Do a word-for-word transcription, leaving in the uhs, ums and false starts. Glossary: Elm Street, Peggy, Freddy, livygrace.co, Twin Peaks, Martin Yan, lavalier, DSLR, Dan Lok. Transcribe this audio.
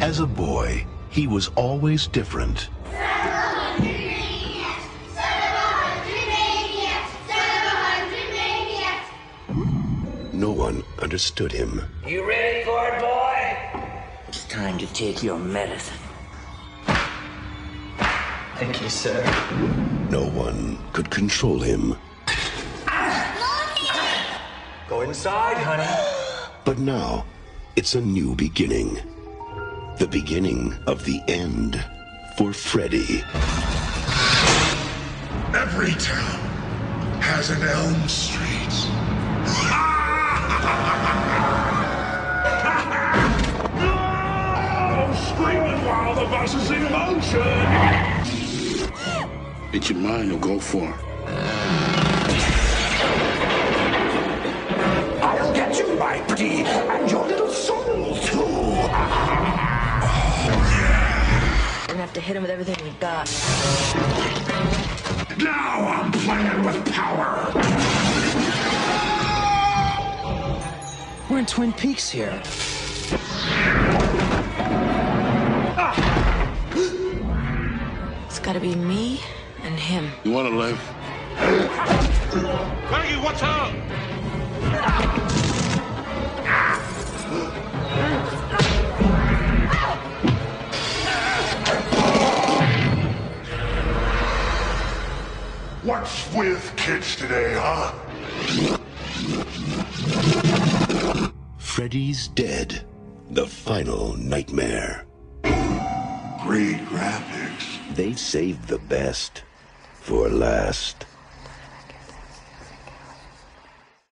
As a boy, he was always different. No one understood him. You ready for it, boy? It's time to take your medicine. Thank you, sir. No one could control him. Go inside, honey. But now, it's a new beginning. The beginning of the end for Freddy. Every town has an Elm Street. I'm screaming while the bus is in motion. It's your mind to go for. I'll get you, my pretty, and your little soul too. Oh, yeah. We're gonna have to hit him with everything we've got. Now I'm playing with power. We're in Twin Peaks here. It's gotta be me and him. You wanna live? Peggy, what's up? What's with kids today, huh? Freddy's Dead, the final nightmare. Great graphics. They saved the best for last.